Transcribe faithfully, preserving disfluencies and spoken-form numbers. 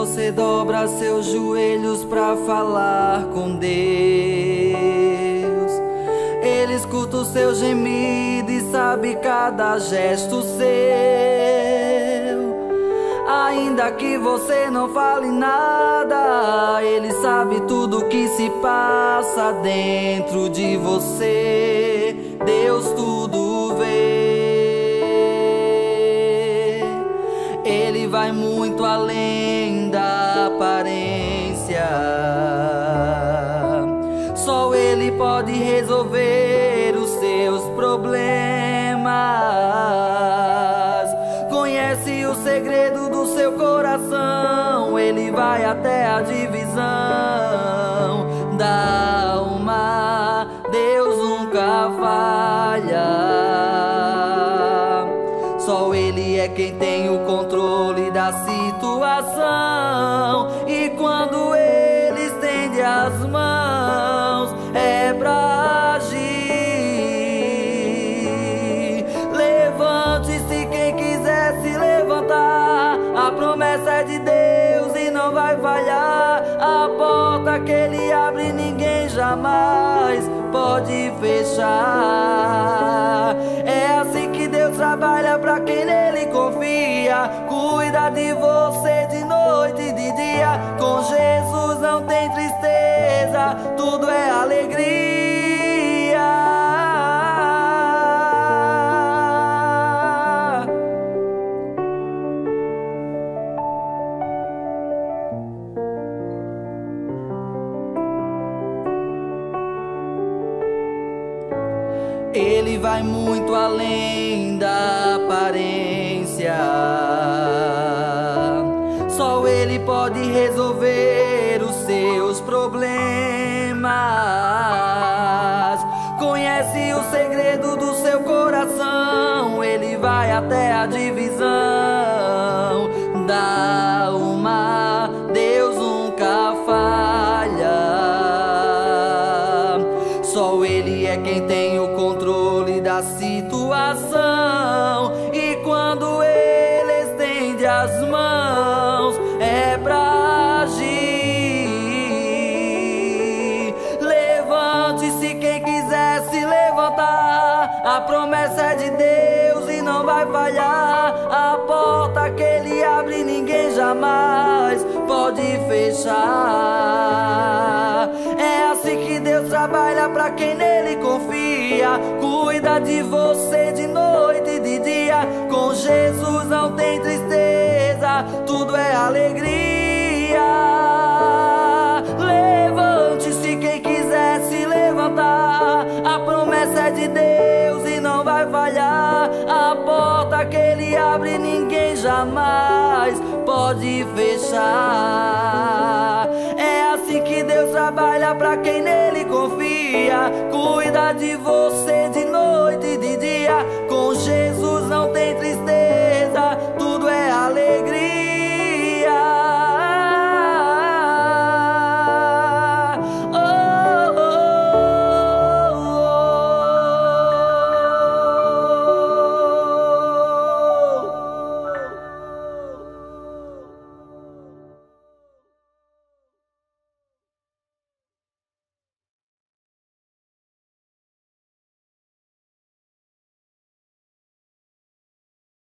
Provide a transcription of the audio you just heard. você dobra seus joelhos pra falar com Deus. Ele escuta o seu gemido e sabe cada gesto seu. Ainda que você não fale nada, Ele sabe tudo que se passa dentro de você. Deus tudo vê. Ele vai muito além da aparência. Só Ele pode resolver os seus problemas. Conhece o segredo do seu coração. Ele vai até a divisão da alma. Deus nunca falha. Só Ele é quem tem o controle da situação. E quando Ele estende as mãos, é pra agir. Levante-se quem quiser se levantar. A promessa é de Deus e não vai falhar. A porta que Ele abre ninguém jamais pode fechar. É assim que Deus trabalha pra quem nele confia. Cuida de você de noite e de dia. Com Jesus não tem tristeza, tudo é alegria. Ele vai muito além da aparência. Só Ele pode resolver os seus problemas. Conhece o segredo do seu coração. Ele vai até a divisão da alma. Deus nunca falha. Só Ele é quem tem o controle da situação. E quando Ele estende as mãos, é pra agir. Levante-se quem quiser se levantar. A promessa é de Deus e não vai falhar. A porta que Ele abre ninguém jamais pode fechar. É assim que Deus trabalha pra quem nele confia. Cuida de você de noite e de dia. Com Jesus não tem tristeza, tudo é alegria. Levante-se quem quiser se levantar. A promessa é de Deus e não vai falhar. A porta que Ele abre ninguém jamais pode fechar. É assim que Deus trabalha pra quem nele confia. Cuida de você de noite e de dia. Com Jesus